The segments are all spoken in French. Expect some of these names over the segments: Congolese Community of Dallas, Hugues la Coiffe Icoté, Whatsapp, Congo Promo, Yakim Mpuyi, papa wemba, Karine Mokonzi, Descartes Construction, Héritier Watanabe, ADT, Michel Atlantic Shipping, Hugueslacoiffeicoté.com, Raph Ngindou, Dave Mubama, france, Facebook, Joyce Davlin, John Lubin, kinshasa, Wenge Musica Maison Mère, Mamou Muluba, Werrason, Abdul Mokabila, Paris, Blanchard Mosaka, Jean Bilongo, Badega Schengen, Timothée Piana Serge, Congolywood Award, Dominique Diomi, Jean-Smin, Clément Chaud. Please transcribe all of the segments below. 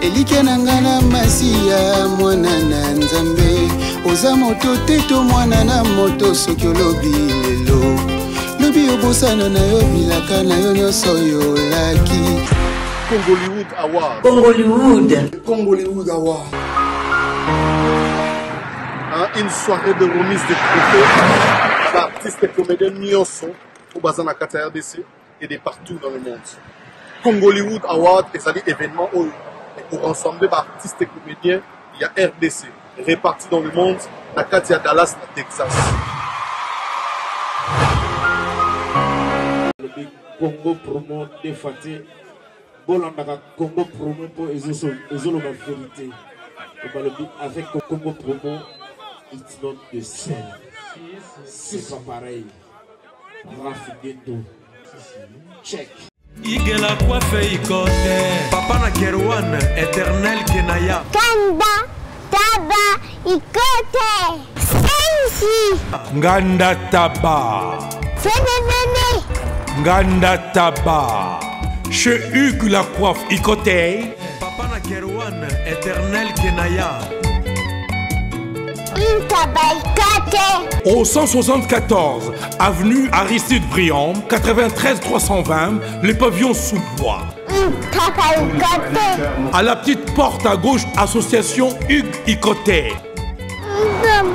elike nangana masia mwana na nzambe oza moto teto mwana na moto soki olobi lelo lobi obosana na yo bilaka na yo nyonso yolaki Congolywood Award Congolywood Award une soirée de remise de trophées d'artistes et comédiens nyonso au bazana kata RDC et de partout dans le monde. Congolywood Award, c'est-à-dire événement où pour ensemble d'artistes et comédiens, il y a RDC, répartis dans le monde, la Katia Dallas, la Texas. Le Congo Promo défaté, Bolanda Congo Promo pour les vérité. Avec Congo Promo, il donne de scène. C'est pas pareil. Raph Ngindou. Check. Hugues la Coiffe Icoté, Papa na Kerouane, éternel Kenaya. Kanda, Taba, Icoté, Sensi. Nganda Taba. Fenenene. Nganda Taba. Chez Hugues la Coiffe Icoté. Papa na Kerouane, éternel Kenaya. Au 174 avenue Aristide Briand, 93 320, les pavillons sous bois. À la petite porte à gauche, association Hugues Icoté. Mm-hmm.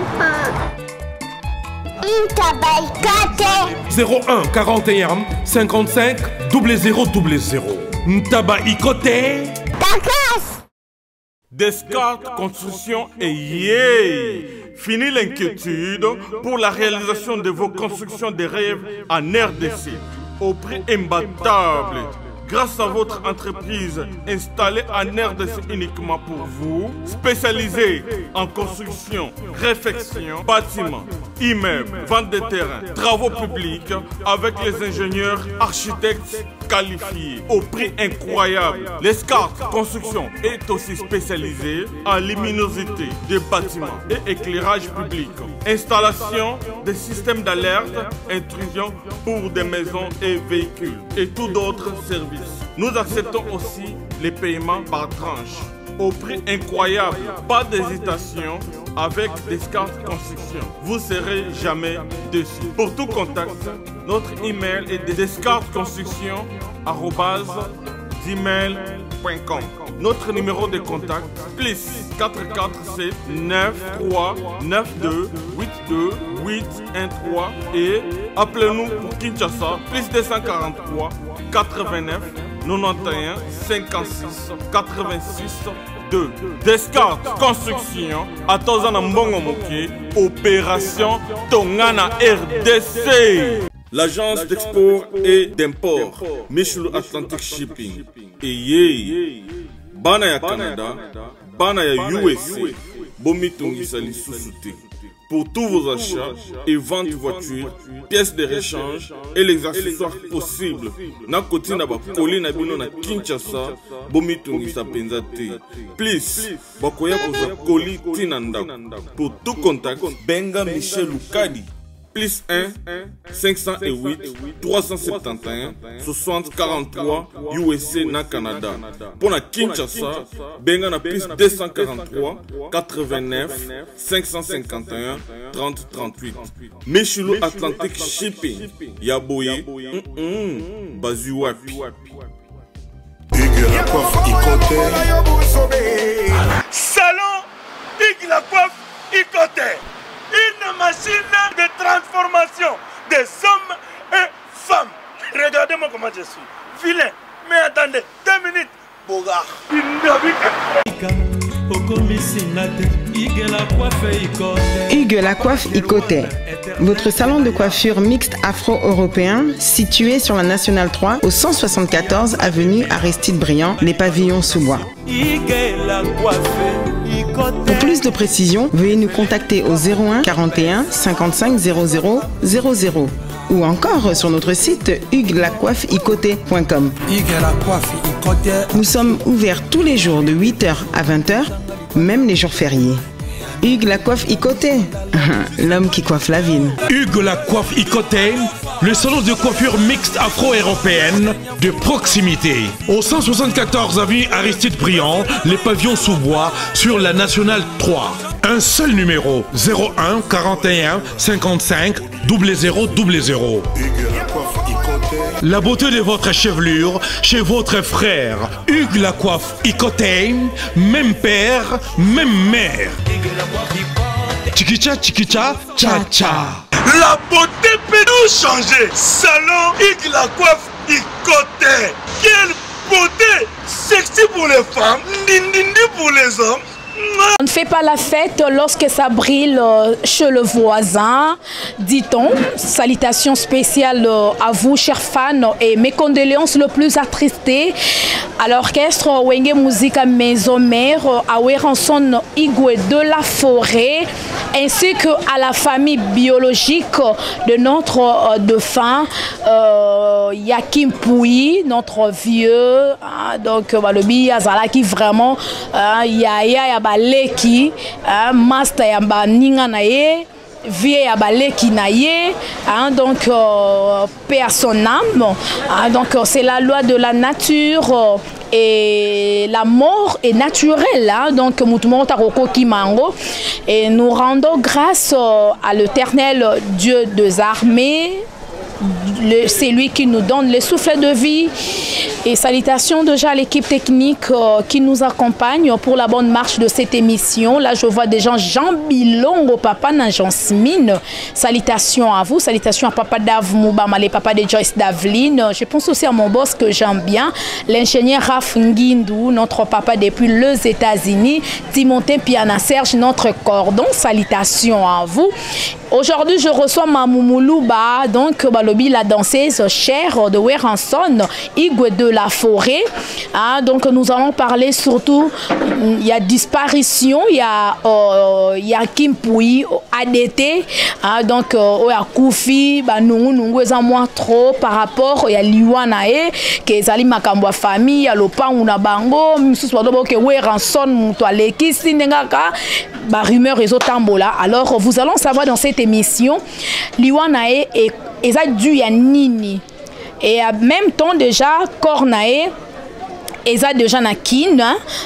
01 41 55 0000. Ntaba Icoté. Descartes Construction et yeah! Fini l'inquiétude pour la réalisation de vos constructions de rêves en RDC au prix imbattable. Grâce à votre entreprise installée en RDC uniquement pour vous, spécialisée en construction, réfection, bâtiments, immeubles, vente de terrain, travaux publics, avec les ingénieurs, architectes qualifiés au prix incroyable. Descartes Construction est aussi spécialisée en luminosité des bâtiments et éclairage public, installation des systèmes d'alerte, intrusion pour des maisons et véhicules et tout d'autres services. Nous acceptons aussi les paiements par tranche au prix incroyable. Pas d'hésitation avec Descartes Construction. Vous ne serez jamais déçus. Pour tout contact, notre email est descartesconstruction@gmail.com. Notre numéro de contact plus 447 93 92 82 813 et appelez-nous pour Kinshasa plus 243 89 91 56 86 2. Descartes Construction à Tozana Mbongo Moké, opération Tongana RDC. L'agence d'export et d'import Michel Atlantic Shipping et yé Banaya Canada, Banaya USA, Bomitongi Sali Soussouté. Pour tous vos achats et ventes de voitures, pièces de réchange et les accessoires possibles. Na koti na ba koli na bino na Kinshasa, bomitungi sa penza te. Please, bakoya koza koli tinanda. Pour tout contact, Benga Michel Lukadi. Plus 1 508 371 60 43 USA na Canada. Pour la Kinshasa, Benga na plus 243 89 551 30 38. Michelo Atlantic Shipping. Yaboye. Bazuwapi. Hugues la Coiffe Icoté. Salon Hugues la Coiffe Icoté. Une machine de transformation des hommes et femmes. Regardez-moi comment je suis. Vilain. Mais attendez, 2 minutes. Bogard. Hugues la Coiffe Icoté, votre salon de coiffure mixte afro-européen situé sur la Nationale 3 au 174 avenue Aristide Briand, les Pavillons sous bois. Pour plus de précisions, veuillez nous contacter au 01 41 55 00 00 ou encore sur notre site Hugueslacoiffeicoté.com. Nous sommes ouverts tous les jours de 8h à 20h, même les jours fériés. Hugues la Coiffe Icoté, l'homme qui coiffe la ville. Hugues la Coiffe Icoté, le salon de coiffure mixte afro-européenne de proximité. Au 174 avenue Aristide Briand, les Pavillons sous bois sur la Nationale 3. Un seul numéro, 01 41 55 0000. La beauté de votre chevelure chez votre frère. Hugues la Coiffe Icoté, même père, même mère. Chikicha, chikicha, cha cha. La beauté peut nous changer. Salon Hugues la Coiffe Icoté. Quelle beauté! Sexy pour les femmes, dindindi pour les hommes. On ne fait pas la fête lorsque ça brille chez le voisin, dit-on. Salutations spéciales à vous, chers fans, et mes condoléances le plus attristées à l'orchestre Wenge Musica Maison Mère, à Werrason Igwe de la Forêt, ainsi qu'à la famille biologique de notre défunt, Yakim Mpuyi, notre vieux, hein, donc le Biyazala qui vraiment, Yaya Yabaleki, Master Yabaninga Naye, Vie Yabaleki Naye, donc paix à son âme. Donc c'est la loi de la nature. Et la mort est naturelle, hein? Donc et nous rendons grâce à l'Éternel Dieu des armées, c'est lui qui nous donne le souffle de vie. Et salutations déjà à l'équipe technique qui nous accompagne pour la bonne marche de cette émission. Là, je vois des gens, Jean Bilongo, papa de Jean-Smin. Salutations à vous, salutations à papa Dave Mubama, les papas de Joyce Davlin. Je pense aussi à mon boss que j'aime bien, l'ingénieur Raph Ngindou, notre papa depuis les États-Unis. Timothée Piana Serge, notre cordon. Salutations à vous. Aujourd'hui, je reçois Mamou Muluba, donc la danseuse chère de Werrason, Igwe de la Forêt. Hein, donc nous allons parler surtout, il y a disparition, il y a Yakim Mpuyi, ADT, hein, donc Oya Koufi, nous sommes moins trop par rapport, il y a Liwanae, Kezali Makambwa famille, il y a Lopangouna Bango, Moussouadoboke Werrason, Moutoualeki, Sinengaka, bah rumeur et Zotambola. Alors vous allons savoir dans cette émission, Liwanae et ça dû à Nini et en même temps déjà Cornae et ça déjà Nakin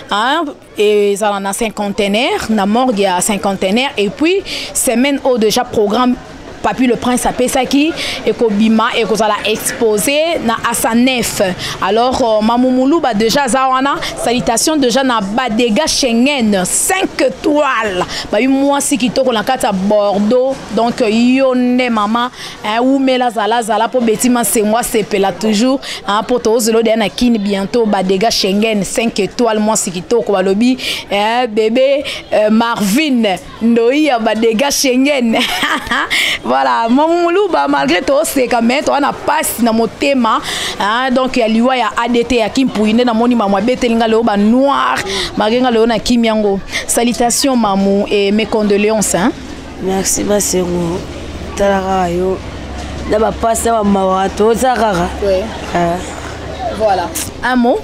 hein et ça en a cinquantenaire na morgue à cinquantenaire et puis semaine au déjà programme Papi le prince à Pesaki et Kobima et qu'on a exposé à sa nef. Alors Mamou Muluba déjà Zawana, salutations déjà na Badega Schengen 5 étoiles. Bah moi si qui tourne la carte à Bordeaux donc yonne maman ou mela zala zala pour bêtiment c'est moi c'est pela toujours hein pour tous le dernier kin bientôt Badega Schengen 5 étoiles moi si qui tourne quoi lobby bébé Marvin Noïa Badega Schengen. Voilà, Mamou Muluba, malgré tout, c'est quand même, on a passé dans mon thème. Donc, il y a l'IWA, il y a ADT, il y a Kim Mpuyi, noir, salutations, Mamou, et mes condoléances. Merci, merci. Voilà. Un mot.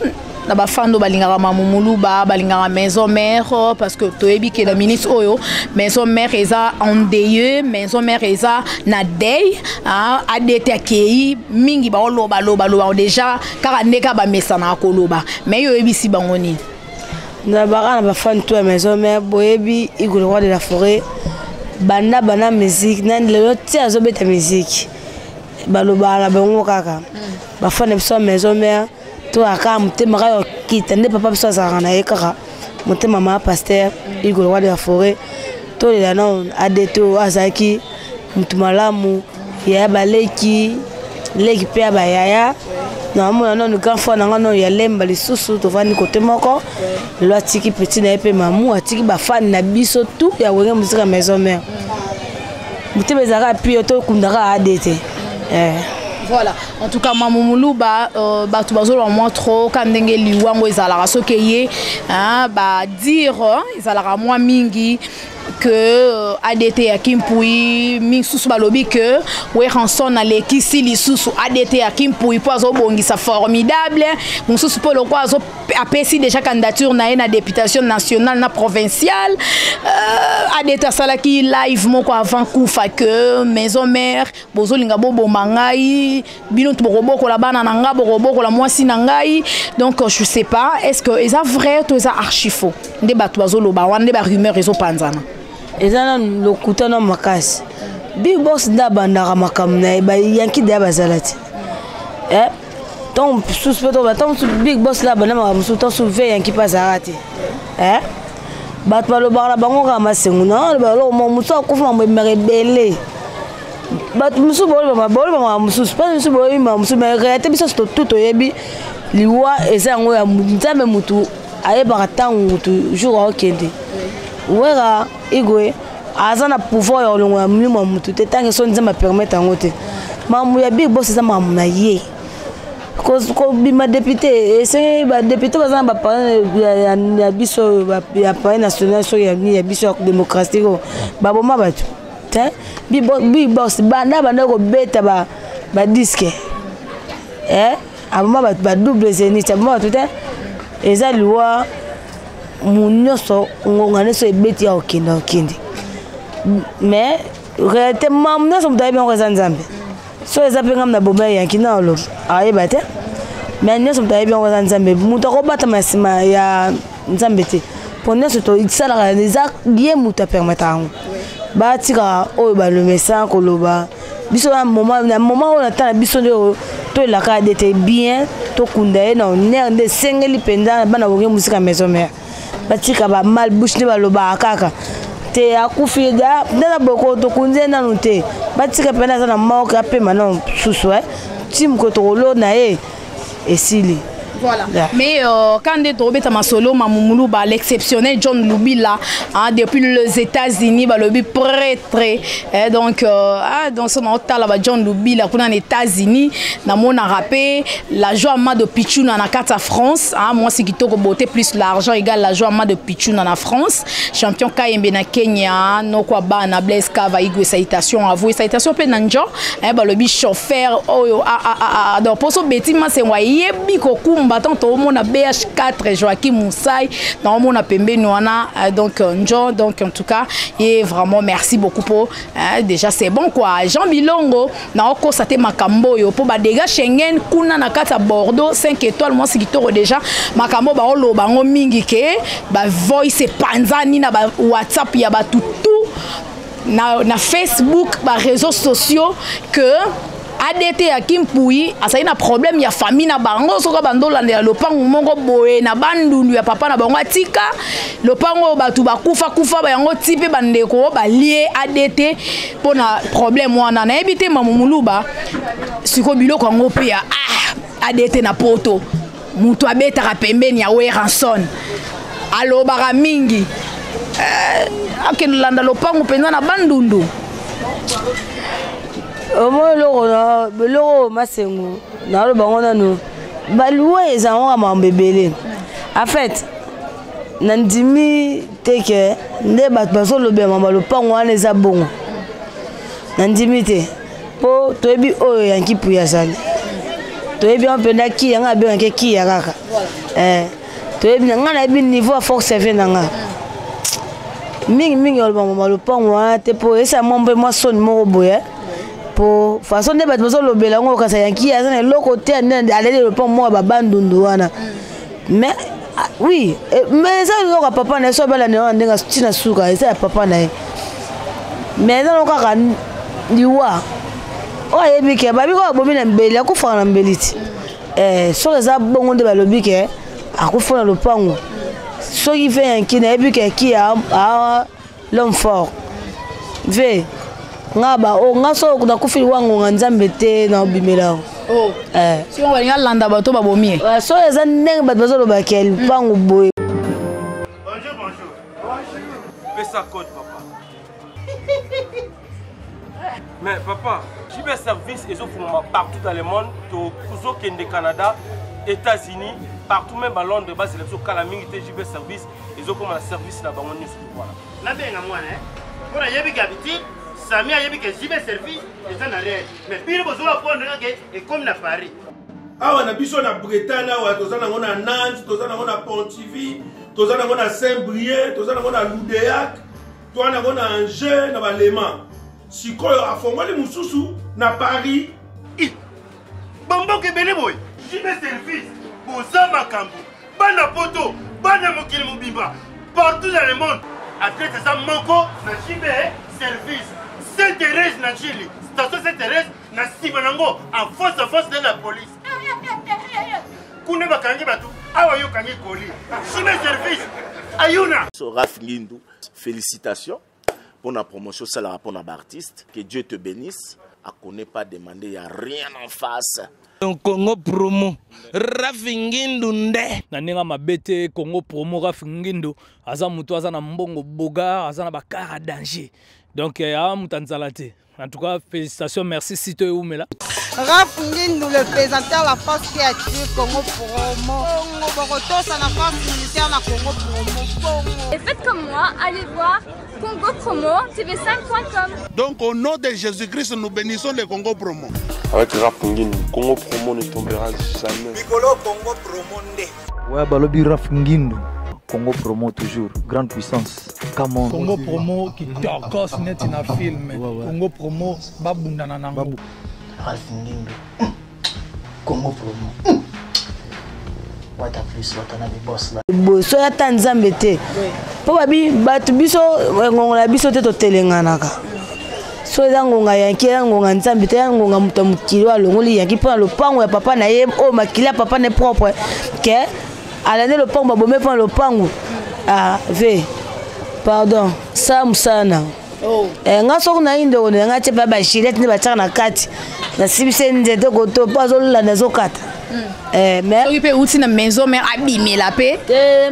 Naba fando balingara Mamou Muluba balingara maison mère parce que toyebi ke la ministre oyo maison mère eza endeye maison mère eza na dey adete kei mingi ba loba loba loba déjà kaka ndeka ba mesana akoloba mais yoyebi si bangoni nabara naba fando to maison mère boyebi Hugues le roi de la forêt banda bana musique nan le ti azobeta musique baloba na bango kaka ba fando biso maison mère to aka mutema ka kitende papa biso azalaka na ye kaka mutema ma pasteur Hugues le roi de la forêt to lela no adeto azaki mutumalamu ya baleki leki pe ba yaya le grand frère les sous côté moko le tiki petit na épé mamou tiki ba fan na biso tout ya Wenge Musica Maison Mère mutebezaka puis to kundaka adt. Voilà, en tout cas Mamou Muluba tu vas au moins trop quand ndenge liwango ezalara sokeye hein ba dire ezalara moi mingi que ADT Yakim Mpuyi mi sous balobi que Werrason na lekisi li sous ADT Yakim Mpuyi poazo bongisa formidable mon sous polo kwazo apesi déjà candidature na na députation nationale na provinciale ADT salaki live moko avant kufa que maison mère bozolinga bobo mangai bino to roboko la bana nanga roboko la mwasi nangai donc je sais pas est-ce que eza vrai to eza archifaux ndé batwazo loba wande ba rumeur ezo panzana. Et ça, le couteau n'a pas cassé. Big Boss n'a pas cassé. Il y a qui n'a pas cassé. Tant que Big Boss n'a pas cassé, tant que il y a qui n'a pas cassé. Bat le bar là-bas, on ramasse. On a le bar là, on s'en couvre, on me rébelle. Bat Moussou, Ouera, Igwe, Azana pouvoir y aller en milieu mamoutou. T'es tant que son disant m'a permettre en côté. Mamou ya big boss disant mamounaye. Cause ma député, c'est ma député bazan ba parler ya biso ya parler national sur ya biso démocratique. Ba boma ba tu. T'es big boss banda ko beta ba disque. Eh, aboma ba double zénith aboma tout hein. Eza loi Mounio so ngongane so ebeti ya okinde okinde mais réalité mamna so mtaye bien raison nzambe so ezapenga na bomba ya kina lo aye bate mais nyo so mtaye bien raison nzambe muta ko bata masima ya nzambe te pone so to itsa la nza die muta permetango ba tika o ba le message ko loba biso na moment on attend biso de to la ka dete bien to kundaye na ne de singeli penda bana Wenge Musica Maison Mère. Batika ba mal bouche ne baloba kaka te akufi da na boko to kunze na nute batika pena na maoka pe manon susu tim ko to lo na e esili. Voilà. Yeah. Mais quand des drogués tamasolo, Mamou Muluba, l'exceptionnel John Lubin là, hein, depuis les États-Unis, bah le but prêtré, donc dans son hôtel là, bah John Lubin là, pour les États-Unis, na mon a rappé la joie ma de Pichou na na carte à France, hein, moi c'est qui te reboté plus l'argent égale la joie ma de Pichou na na France, champion Kayembe na Kenya, no quoi bah na Blaise Kava Igwe salutation, avoué salutation penanjo, hein, bah le but chauffeur, oh donc pour ce bêtis ma c'est moi yebi koku battant tout le monde a BH4 et Joaquim Moussaï dans le monde a Pembe Noana donc John donc en tout cas et vraiment merci beaucoup pour déjà c'est bon quoi Jean Bilongo na oko saté makambo yo po ba dégâts Schengen kuna na kata Bordeaux 5 étoiles moi c'est qui tourne déjà makambo ba olo bango mingi ke ba voice panzani na ba WhatsApp ya ba tout na Facebook ba réseaux sociaux que ADT Yakim Mpuyi asa ina problème ya famille na bango soka bandola ndia lopango mongo boye na bandundu ya papa na bango atika lopango batu bakufa kufa ba yango tipe bandeko ba lié ADT pona problème wana na ebité Mamou Muluba siko biloko ngo pe ya ADT na poto mutu abeta ka pembeni ya Werrason alo bara mingi akinulanda lopango penza na bandundu. Au moins, l'eau, ma sœur, dans le baron, baloué, ils ont un bébé. En fait, Nandimi, t'es que, ne bat pas le bébé, le pango, on les a bon. Nandimi, t'es, pour toi, tu es bien, qui peut y aller. Tu es bien, qui a bien, qui y a. Tu es bien, on a bien niveau à force, c'est bien. Ming, ming, le pango, t'es pour essayer de m'embêter, moi, son mot au boyer. Pour façon de battre le bélango, quand ça y a qui a l'autre côté, d'aller le pont, moi, bandouana. Mais oui, mais ça, le papa n'est pas la néon, n'est pas souka, et ça, papa n'est. Mais ça, le cas du roi. Oh, et bien, il y a un bobine en belle, la coupe en bellite. Et sur les abons de le biquet, à coupe le pont. Ce qui fait un qui n'a plus qu'un qui a l'homme fort. Ve. Bonjour. Fais ça code, papa. Mais papa, j'ai fait service et je partout dans le monde, au Canada, États-Unis, partout même à Londres, bas c'est j'ai fait service et je comme service là-bas on est voilà. Là bien à moi hein. Pour la yébi habitude, Sami a yébi que j'ai fait service et ça n'a rien. Mais puis le besoin prendre et comme la Paris. Ah on a biso na Bretagne, on a Nantes, on a Pontivy. Tous en avons à Saint-Brieuc, tous en avons à Loudéac, tous en avons à Angers, dans Léman. Si quoi à Fongo les Moussous, na Paris. Bambo que belle boy. J'ai mes services. Boza Makambo, Bana Poto, Bana Mokil Mubiba, partout dans le monde. Après ça manco, na Jibé service. Saint-Thérèse na Chili, station Saint-Thérèse na Sibanango, en face de la police. Raph Ngindou, félicitations pour la promotion, c'est la réponse à l'artiste. Que Dieu te bénisse. À connaît pas demander, il n'y a rien en face. Donc Congo Promo, Raph Ngindou ndé. Nanga ma bête Congo Promo Raph Ngindou. Aza muto aza na mbongo boga, aza na bakara danger. Donc a mutanzalate. En tout cas, félicitations, merci si tu es où mais là. Raph Ngindou, le présenteur de la force qui a tué Congo Promo. Et faites comme moi, allez voir Congo Promo TV5.com. Donc au nom de Jésus-Christ, nous bénissons le Congo Promo. Avec Raph Ngindou, Congo Promo ne tombera jamais. Piccolo Congo Promo ndé. Ouais, balobi Raph Ngindou. Congo Promo toujours, grande puissance. Comment Congo Promo qui torcos net in a film. Congo Promo, babou nananango. Raph Ngindou, Congo Promo. Wata plus Watanabe boss là. Bosso ya tanzambe te. Po babi batu biso ngongola biso te to telenganaka. So ezangonga yanki ngonga nzambe te ngonga muto mukili wa longoli yanki pona lopango ya papa na ye o makila papa ne propre ke alane lopango babome pona lopango. Ah ve. Pardon. Samsana. Oh. Ngaso na indo ne ngate baba shirete ne batsa na kati. Na sibise nze to goto pazo la na zokata. Mais tu peux aussi dans maison mais abîmer la paix.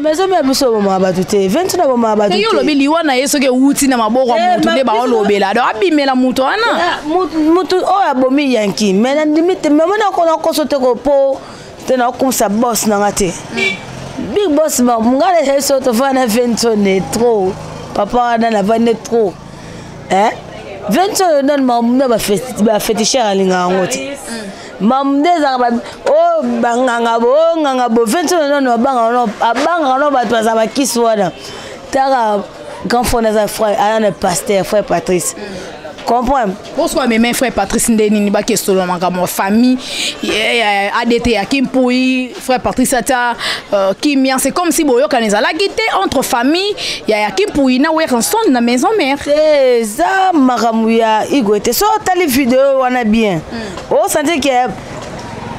Maison mais biso mama batute 20 na mama batute. Yo lobi liwana yeso ke uti na maboko mutu le ba olobela. Do abîmer la mutu ana. Mutu o abomi yanki. Mais na limite mama na ko na ko sote ko po te na ko sa boss na ngate. Big boss ba mungale yeso to fana 20 ne trop. Papa na vane trop. Hein? 20 na mama ba fétiche alinga ngote. Oh, bangangabo, ngangabo, 20 ans, non,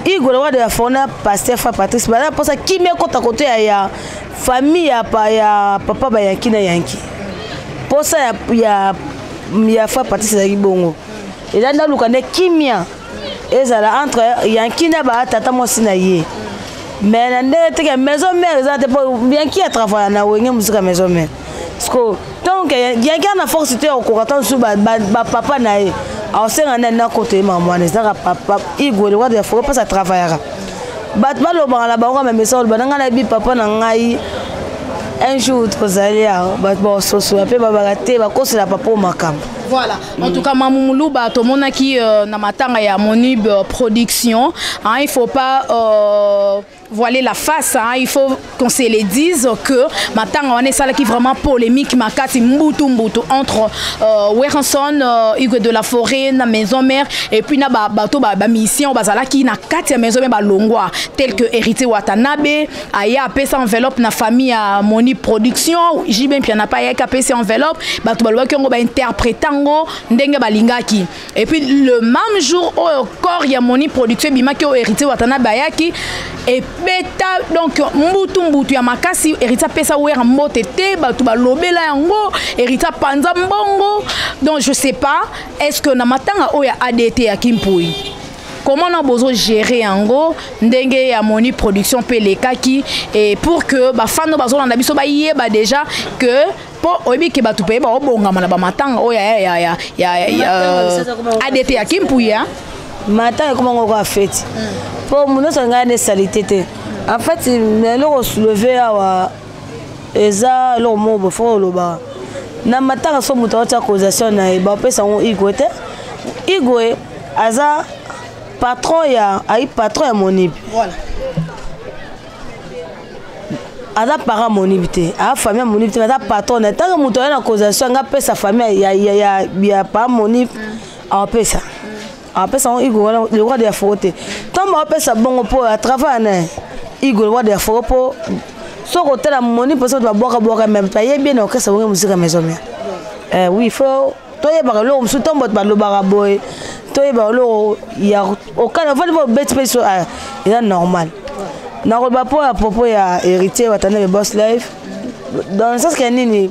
Hugues la Coiffe Patrice Bala pour ça qui met compte à côté ya famille ya papa ba yanki na yanki pour ça ya Coiffe Patrice Bongo et là dans lukane kimia ezala entre yanki na ba tata mosi na ye mais na ndete maison mère za te yanki a travailler na Wenge Musica Maison Mère parce que donc yanki na force te okoratant sous ba papa na ye. Alors c'est un côté maman, les gens papa, ils goulent des fois parce qu'ils travaillent. Batman le bar la barre mais ça le banana la bille papa n'engaille un jour trois allées Batman se souvient pas baraté parce que c'est la papa au macam. Voilà. En tout cas, Mamou Muluba, tout le monde qui n'a pas tant à Monib production, hein, il faut pas voiler la face, hein, il faut qu'on se les dise que maintenant on est ça qui est vraiment polémique, makati mbutu mbutu entre Werrason, Hugues de la Forêt, na maison mère et puis na bateau ba mission bazala qui na kati maison mère ba longwa tel que Héritier Watanabe, aya apé sa enveloppe na famille à Monib production, j'ai bien puis on n'a pas aya apé sa enveloppe, bateau ba loi qui on va interpréter yango ndenge balingaki. Et puis le même jour au corps ya moni production bimaki au Héritier Watanabe yaki et peta donc mbutu mbutu ya makasi Héritier pesa wera mbotete batu balobela yango Héritier panza mbongo. Donc je sais pas est-ce que na matanga oya ADT Yakim Mpuyi comment on a besoin de gérer en gros ndenge ya moni production pelekaki et pour que ba fan no bazolanda biso ba yé ba déjà que pour obi ke ba tout paye ba obonga mana ba matanga o ya ADT Yakim Mpuyi matanga comment on va faire pour nous on a des salités en fait le leur soulever à eza leur mot ba fo lo ba na matanga so muto ta causation na e ba pesa on igote igoe aza patron ya ai patron ya monib voilà ada para monibité a famille monibité ada patron na tant muto na causation nga pesa famille ya pa monib a pesa on igo le roi de la faute tant ma pesa bongo po a travail na igo le roi de la faute po so ko tela monib parce que ba boka boka même pa ye bien na ka sa Wenge Musica Maison Mère oui faut toye ba lo musu tombo ba lo ba boy il y a aucun il normal. À propos Héritier Watanabe Boss Life dans le sens qu'il y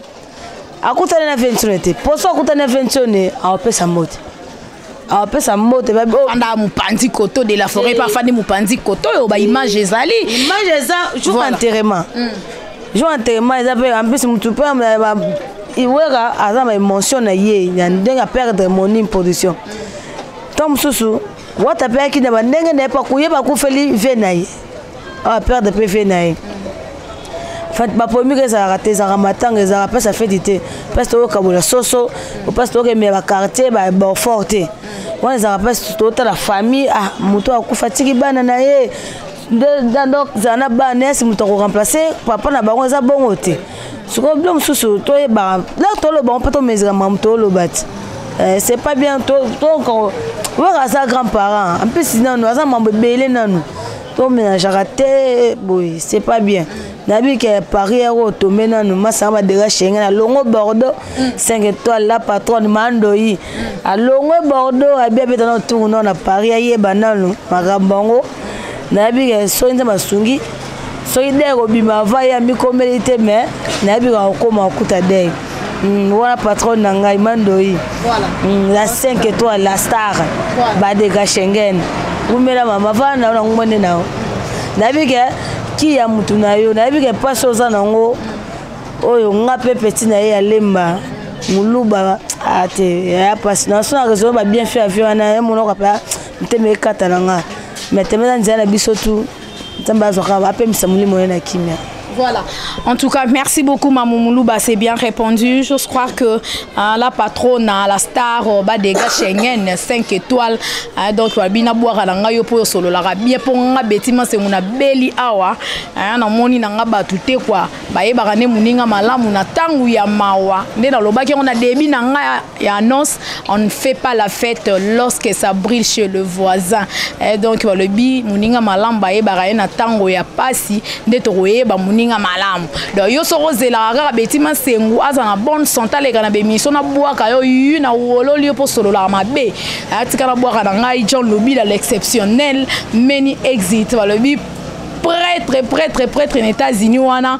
a pour ça on peut sa mode. On peut sa mode. On de la forêt parfois des moupanzi koto image jour enterrement. Jour enterrement ils appellent en plus il y a une perdre mon production. Tom Soussou, Watapé qui n'a pas de PV. Fait ma première ça fait d'été. Parce que au quartier, forte. Moi, la famille, ah, papa n'a pas bon c'est pas bien, donc on a sa grand-parent. En plus, sinon, nous avons bébé, nous ménage raté, c'est pas bien. D'habitude, que Paris est au tombé, nous sommes de la chaîne à Longo Bordeaux, 5 étoiles, la patronne Mandoï. À Longo Bordeaux, à bien dans notre tour, à Paris, à Yebanan, à Rabango, d'habitude, à Sonia Masungi, Sonia Robima, Vaya, Mikomélité, mais d'habitude, on commence à écouter d'elle. Voilà patron Nangai Mandoï. La 5 étoiles, la star. Badega Schengen. Vous mettez la maman, vous mettez la maman. Qui a moutonayo, n'a pas chose en haut. Oh, on a petit naïe à Lemba. Muluba, à te passer. Dans son réseau, on a bien fait avion en aïe, mon papa. Mettez mes catalans. Mettez mes années à bisotou. Tambazora, appelez-moi Samouli Moyena Kimia. Voilà. En tout cas, merci beaucoup Mamou Muluba, c'est bien répondu. Je crois que la patronne, la star, des gars Schengen, 5 étoiles. Donc, on va bien boire à l'angayo pour solo. La rabie pour un bêtiment, c'est mon abeli awa. On moni nanga batute quoi. Baye barane muninga malam, on attend ou ya mawa. Né dans le bac, on a débit nanga et annonce. On ne fait pas la fête lorsque ça brille chez le voisin. Donc, le bi muninga malam baye barane attend ou ya passi. Détroué ba muninga malam. Donc yo soro zelara betima sengu azana bonne santé les gana be misona boaka yo yuna wolo lio po solo la mabe. Atika na boaka ngai John Lubin l'exceptionnel many exit le bi prêtre en États-Unis wana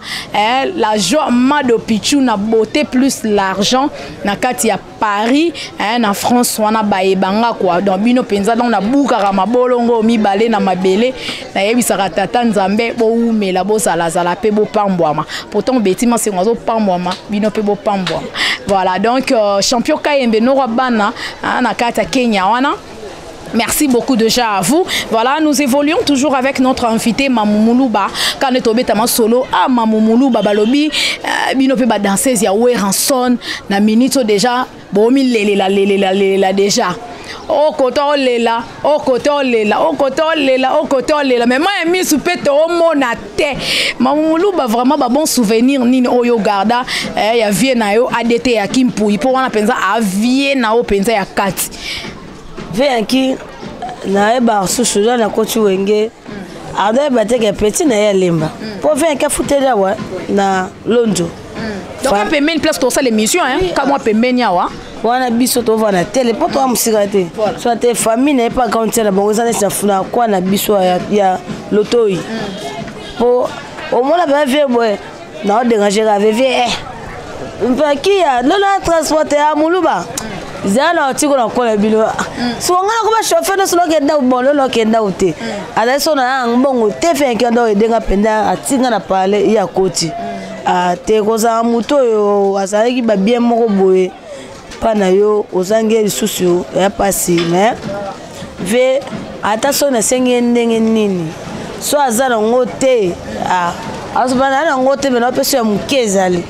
la joie mado pichu na beauté plus l'argent na kati ya Paris na France wana baebanga quoi donc bino penza donc na bukara mabolongo mibale na mabele na yebisaka tata nzambe bo umela bo sala sala pe bo pambwama pourtant betima se ngozo pambwama bino pe bo pambwama voilà donc champion Kayembe Nora bana na kati ya Kenya wana. Merci beaucoup déjà à vous. Voilà, nous évoluons toujours avec notre invité Mamou Muluba. Quand on est tombé tellement solo, ah Mamou Muluba balobi, binope ba danseuse ya Werrason na minute déjà, bomi lele la déjà. Oh koto lela, oh koto lela, oh koto lela, oh koto lela. Mais moi j'ai mis sous pète au monaté. Mamou Muluba vraiment ba bon souvenir nini oyo garda eh ya vie na yo ADT Yakim Mpuyi. Po wana penza a vie na o penza ya kati. Venki na eba susu na kotu wenge ada ba teke petit na yelimba pour venka futela wa na londo donc on peut mettre place pour ça l'émission hein quand moi peut mener wa wana biso to vana tele po to amusikate soit tes famille n'est pas quand tu es la bongoza ne safuna kwa na biso ya lotoi po au moins la ba vie boy na déranger avec vie on peut qui a lola transporter à Muluba zana otiko na kola bilo so ngana ko ba chauffeur no sloke nda bon lolo ke nda ute ala so na ngbongo te fe ke ndo edenga penda atinga na pale ya koti a te koza muto yo asali ba bien moko boye pana yo ozange lisusu ya pasi mais ve attention na senge ndenge nini so azana ngote a asbana na ngote me na peso ya mkezali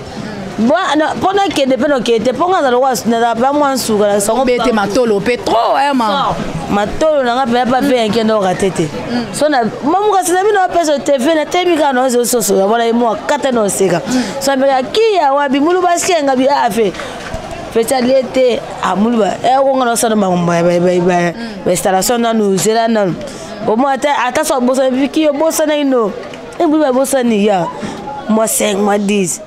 bon pendant que de pendant que était pendant que le roi n'a pas moins sur la son bête matolo pétrole hein matolo n'a pas fait un qui n'a raté son maman quand c'est ami n'a pas sur TV n'a temi quand on se sauce voilà moi 496 ça me qui a wabi muluba skenga bi a fait spécialité à muluba et on a ça ma bye restauration dans nous c'est non au moins attention bossa qui bossa n'ino et muluba bossa ni ya moi 5 moi 10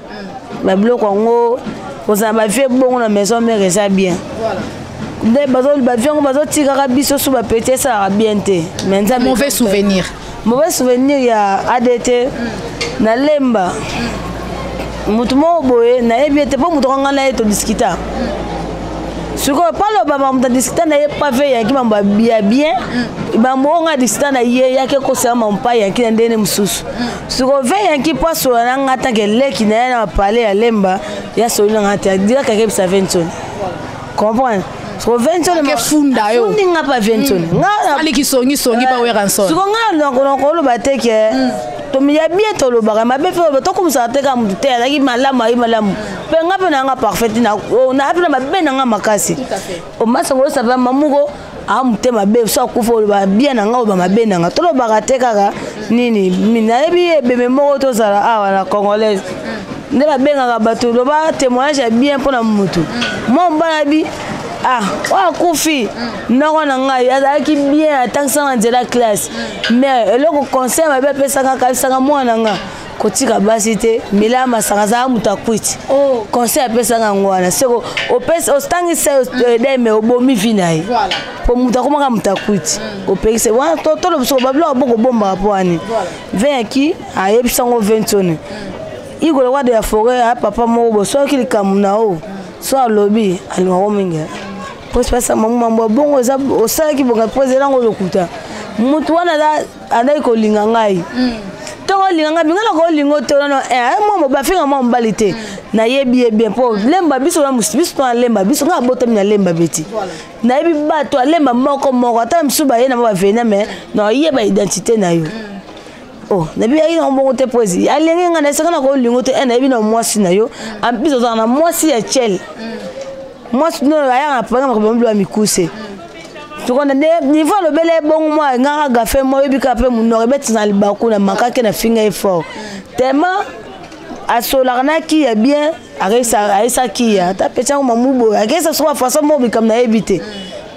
la bloc Congo aux ambassades bon la maison mère est bien voilà des bazol bavion bazol tigara biso sous ba pété ça bien té mais mauvais souvenir ya ADT na lemba mutumo boye na ebité pas mutonga na eto discuter ce qu'on parle ba mamta discuter na e pas veiller qui mamba bien ba monga discuter na ye ya ke ko ça mampa ya ki ndene mususu ce qu'on veille qui passe na ngata ke leki na na parler ya lemba ya so na ngata dira ka ke sa 20 comprendre so 20 ke funda yo ndinga pa 20 ngala ali ki songi ba Werrason ce qu'on ngala ko lo ba te ke to mi ya bien to lo ba ma be fe to ko sa te ka mu te la ki malamu penga pena nga parfaite na na apena ma bena nga makasi o masa go sa ba mamugo amutema be so kufa ba bien na nga ba mabena nga tolo ba kateka nini mina bi be memo to sala awala congolaise ne ba benga ba to ba témoignage bien pour na mutu mon bana bi ah wa kufi nongo na nga ya ki bien tant ça dans la classe mais le conseil ma be pesa ka sanga mwana nga kotika basite mila masakaza mutakwiti oh conseil apesa nga ngwana seko opesa ostangise deme obomi vinai voilà po mutakoma ka mutakwiti opesa wa to lo soko bablo boko bomba poani voilà 20 ki ayebisa ngo 20 iko le wado ya forêt a papa mo bo so kilikam na o so lobby alwaminga pose pesa mambo bongo za osaki bonga pose lango lokuta mutu wana da andai ko linga ngai linganga bingala ko lingo tono eh mo mo bafinga mo mbalite na yebi bien po lemba biso na musibiso to lemba biso nga botam na lemba beti na yebi ba to lemba moko ata msuba yena ba vena me na yeba identité na yo oh na bi ayina mbongo te pozi alenga na sekana ko lingo to na yebi na mwasi na yo ambiso za na mwasi ya chel mwasi no ayanga panga makomblwa mikuse tukona niveau le bele bon moi nga ga fe moi bika pe munore betina libaku na makake na finga effort tellement asolarna qui est bien arisa qui a ta pecha mamubo akesa so façon mo bika na éviter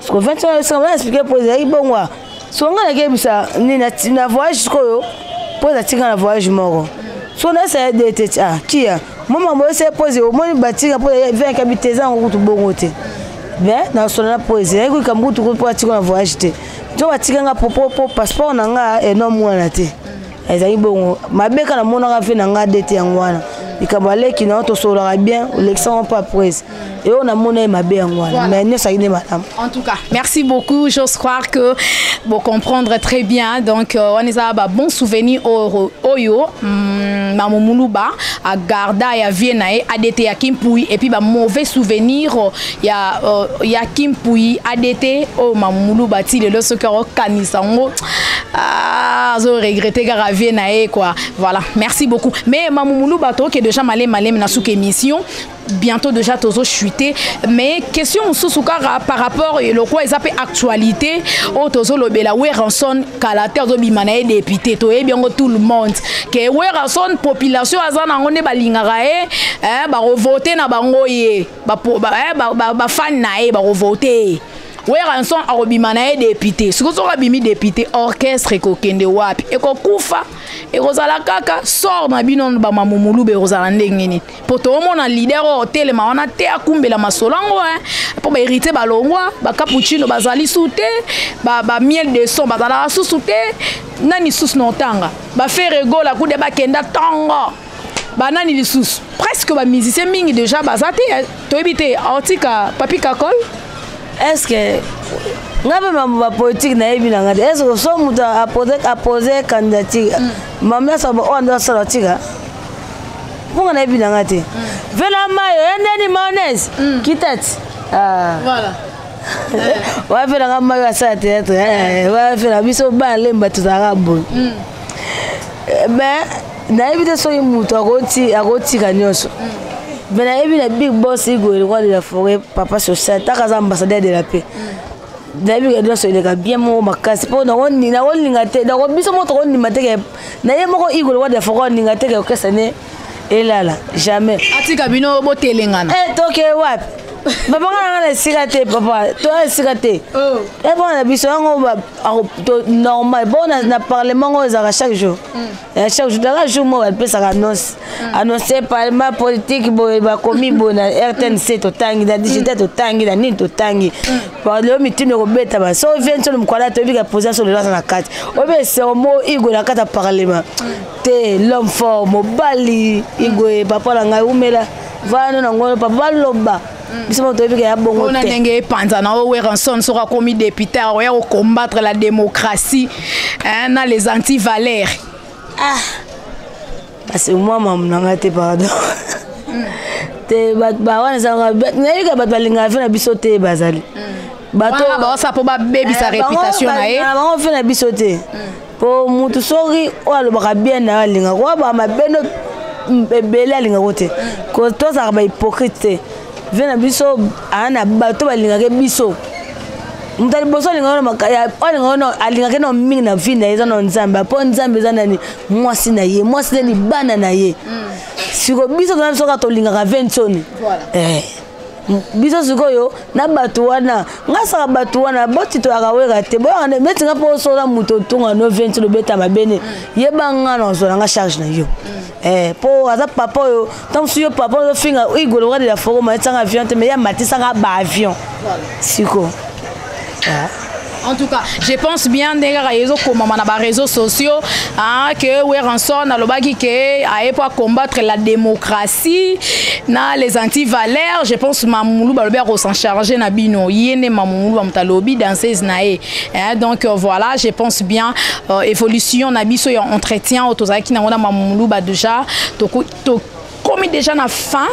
parce que 20 ans ça va expliquer pour les bonwa so nga na kebisa ni na voyage ko pour la tinga na voyage moro so na ça dette ah qui a maman moi c'est poser au moins batinga pour 20 habitants en route bongote mais na sonna poésie iko kambutu ko pati ko voyage te to watikanga popo passeport na nga enorme wana te ezali bongo mabeka na mona ka fe na nga dete yangwana ikabale ki na to sola bien l'élection pas presse et on a monnaie mabé yangwana mais ne ça madame en tout cas merci beaucoup j'ose croire que vous comprendre très bien donc on est à bon souvenir oyo Mamou Muluba à Garda ya Viennae ADT Yakim Mpuyi et puis bah mauvais souvenir ya Yakim Mpuyi ADT au Mamou Muluba ti le sokoro kanisango ah zo regretter gara Viennae quoi voilà merci beaucoup mais Mamou Muluba to ke déjà malem na souke émission bientôt déjà tozo chuté mais question sousukara par rapport le quoi ils appellent actualité au tozo lobela Werrason kalater zo bimanae député to et bien tout le monde que Werrason population azana ngone balingara eh ba voter na bango ye ba fan na e ba voter Werrason arobimanae député. Ce que vous avez député, orchestre kokende wapi. Et kokufa et Rosala Kaka sort dans binon ba Mamou Muluba Rosalande ngini. Poto mona leader o telema wana te akumbela masolango hein. Pour ba hériter ba longwa, ba cappuccino bazali soute, ba miel de son bazala soute, nani sous notanga. Ba faire go la coude ba kenda tango. Banani les sous presque ba musicien mingi déjà bazate to ebité antika papi kakol. Est-ce que ma politique na ebinanga est-ce que so muto a poser candidature mamna so on doit sortir pour na ebinanga te vela mayo endeni mayonnaise kitati voilà wa vela mayo asa tete wa vela biso ba lemba tuzarabo ben na ebité so muto agoti kanyoso. Ben a vu le big boss Hugues de la forêt, papa sur cette taxe ambassadeur de la paix. David a dit que bien mon macasse pour la ronde, la ronde, la ronde, la ronde, la ronde, la ronde, la ronde, la ronde, la ronde, la ronde, la ronde, jamais ronde, la ronde, la ronde, on a des pantalons où Werrason sera commis député à combattre la démocratie dans les anti-valeurs. Ah, parce que moi, maman, pardon. Vena biso ana bato balingaka biso mutali boso lingona makaya olingona alingaka no mingi na vinda eza no nzamba po nzamba eza nani mwasi na ye mwasi ni bana na ye siko biso kana soka to lingaka ventoni eh biso siko yo na bato wana ngasa bato wana botito akaweka te boyane meti ngapo so la muto tonga no ventoni beta mabene yebanga no so nga charge na yo. Eh, pour ça, papa, tant que papa, le finger, il goulera de la forme, il s'en avion, mais il y a Matisse en avion. C'est quoi? En tout cas, je pense bien des réseaux comme les réseaux sociaux que Werrason a pour combattre la démocratie, les anti-valeurs. Je pense que Mamou Muluba s'en charger dans ces années. Donc voilà, je pense bien évolution Nabiso et entretien au Tozaki na Mamou Muluba déjà. Comme déjà na fin,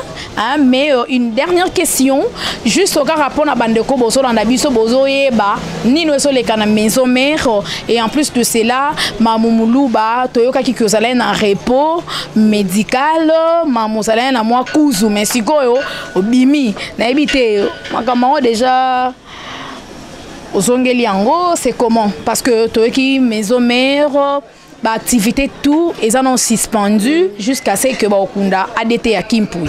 mais une dernière question, juste au rapport à Bandeko Boso, dans la biso Boso et ba, ni nous sommes les maison mère, et en plus de cela, Mamou Muluba, Toyoka qui est en repos médical, Mamou Salène à moi Kouzou, mais si Goyo, Bimi, n'habitez, ma camarade déjà. C'est comment? Parce que Toyoki, maison mère, l'activité tout est suspendue jusqu'à ce que Bakunda a été Yakim Mpuyi.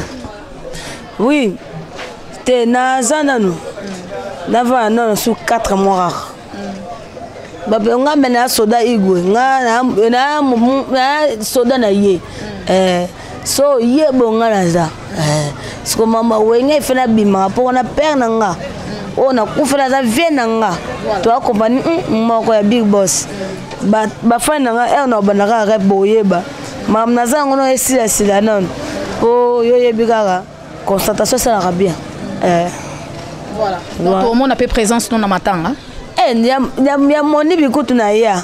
Oui, c'est nous sous 4 mois. On a mené un soda igwe, un soda naie. So yé bon ganaza. Ce que maman Wenge fait la bima pour on a perdu nanga. On a couvert la vie nanga. Tu as compris mon big boss. Ba fin nanga e no banaka re boyeba mam nazango no esila non o yoyebikaka constatation ça la bien voilà donc au monde a peu présence non na matanga eh ya monibi kutu na ya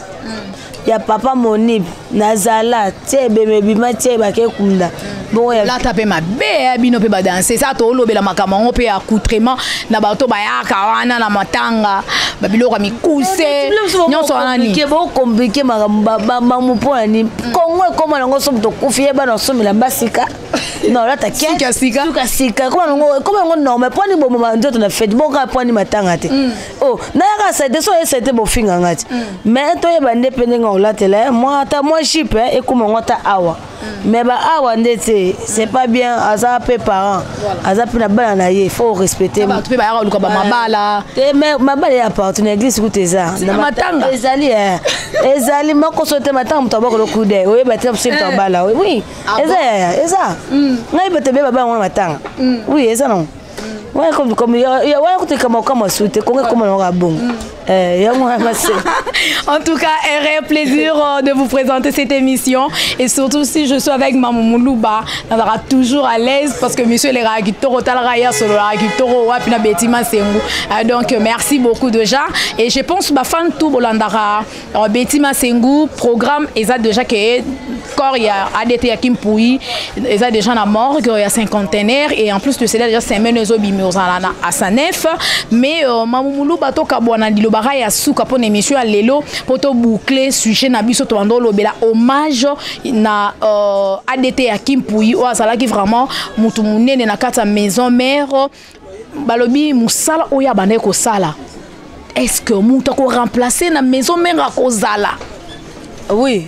ya papa monibi nazala tebe mebima tebe ke kunda bon ya la tape ma be bino pe ba danser ça to lobela makama on pe accoutrement na ba to ba ya kawana na matanga babiloko mikuse nyonso anani ke bo compliqué ma mupona ni kongwe koma ngo so to kufie ba no somela basika non la takia sika koma ngo no me poni bo mama ndoto na fete bo ka poni matanga te oh na ya sa de so c'était bo finga ngati mais to ye bande pene ngo latela moi ta moi ship e kuma ngota awa. Mais c'est pas bien, les parents, il faut respecter. Tu ouais, comme en tout cas, un plaisir de vous présenter cette émission. Et surtout, si je suis avec Mamou Muluba, on sera toujours à l'aise parce que monsieur le ragutoro, Talraya, sur le ragutoro, Wapina Betima Sengu. Donc, merci beaucoup déjà. Et je pense que ma fan tout Bolandara, Betima Sengu, programme, et ça déjà que corps, il y a ADT Yakim Mpuyi, il y a déjà la mort, il y a cinquantenaire, et en plus de cela, déjà 5000 à sa nef. Mais Mamou Muluba, il y a souka pour l'émission à l'élo, pour te boucler, sujet, nabiso, toando, lobela, hommage, na ADT Yakim Mpuyi, ou à ça qui vraiment, moutoumouné, na kata maison mère, balobi, moussala, ou ya baneko sala. Est-ce que moutako remplacer na maison mère à Kozala? Oui.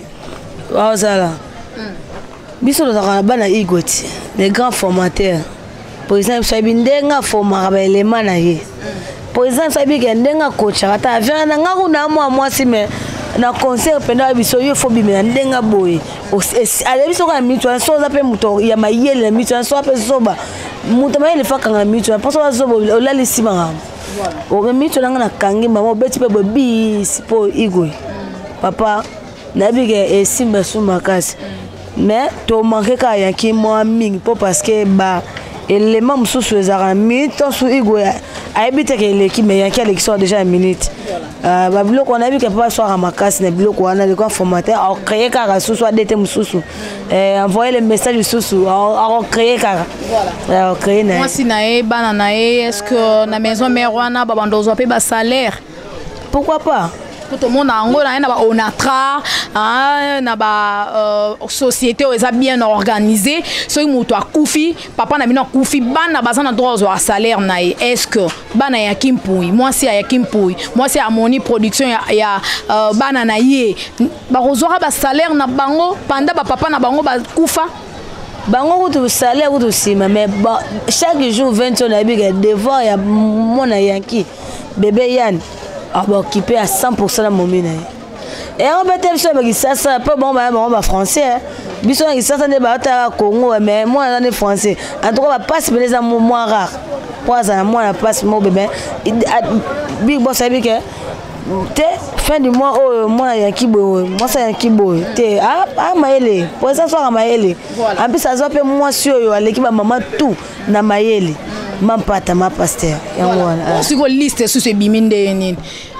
Les grands formateurs. Par exemple, mais tu manques qu'il y a parce que les membres sont sous les aramis, tant sous Hugo, habite que l'équipe mais il y a qui sont déjà une minute. Bloc on a vu que pas soir à ma casse, les blocs on a les grands formateurs, on crée car à sous soit des thèmes sous sous, envoyer les messages sous sous, on crée car. Voilà. Moi si naé, bananaé, est-ce que la maison Merouana, babandozo paye bas salaire? Pourquoi pas? Tout le monde a un attra, une société bien organisée. Ceux qui ont koufi, papa n'a pas koufi, n'a pas droit au salaire. Est-ce que bana Yakim Mpuyi, moi c'est Yakim Mpuyi, moi c'est Amoni Production, ya bana naie, bazora ba salaire na bango, panda ba papa na bango ba koufa. Bango ou salaire ou si mais chaque jour 20 ans devant ya mon Yakim, bébé Yann. Ah bah occupé à 100% la momine. Et on peut être ça ça pas bon bah français. Bisous qui ça des batailles Congo mais moi on est français. En tout cas passe les amours moins rares. Trois ans moi la passe mon bébé. Big boss a dit que fin du mois moi y a qui boy moi ça y a qui boy. T'es ah maïli pour ça soir à maïli. En plus ça se fait moi sur yo l'équipe à maman tout na maïli. Même pas ta ma pasteur. Si vous liste sous ce biminde,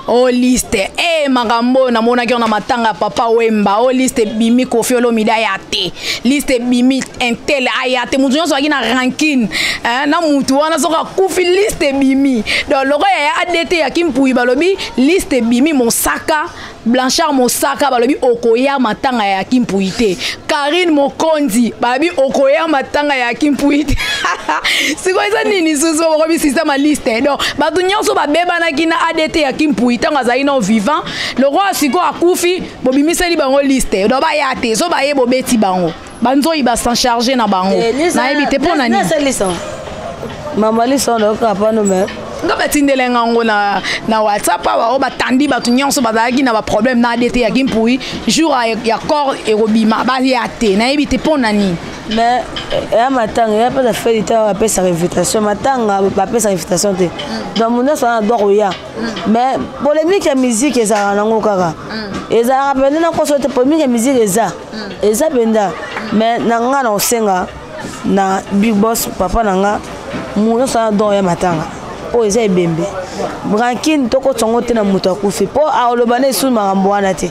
oh liste, eh magambo na mona na matanga papa wemba, oh liste bimi kofiolo midayate, liste bimi intel ayate, mouton soagi na ranking, na mouton na soga koufi liste bimi. Donc l'oreille a ADT Yakim Mpuyi balobi liste bimi Mosaka. Blanchard Mosaka balobi okoya matanga ya Yakim Mpuyi te. Karine Mokonzi balobi okoya matanga ya Yakim Mpuyi te. Si quoi ça nini susu balobi c'est ça ma liste. Donc batunyo so ba beba na kina ADT Yakim Mpuyi tanga za ino vivant. Le roi siko akufi bobi miseli bango liste. Donc ba yate so ba ye bobeti bango. Banzo iba s'en charger na bango. Na ebite pona nini. Maman lison donc papa nous même. Non mais tu na na WhatsApp pas on va tandi ba tunyan so bazaki na ba problème na ADT Yakim Mpuyi jour ya corps et robima ba yate na ebite ponani mais ya matanga ya pas fait l'état va payer sa réputation matanga va payer sa réputation dans mon sens on doit roya mais polémique ya musique eza nango kaka eza rappelé na consulter polémique ya musique eza benda mais nanga na osenga na big boss papa nanga mon sens don ya matanga oh ils aient bimbe, branquine toko tsangote na muta kufi, po aolobane sous maramboana te,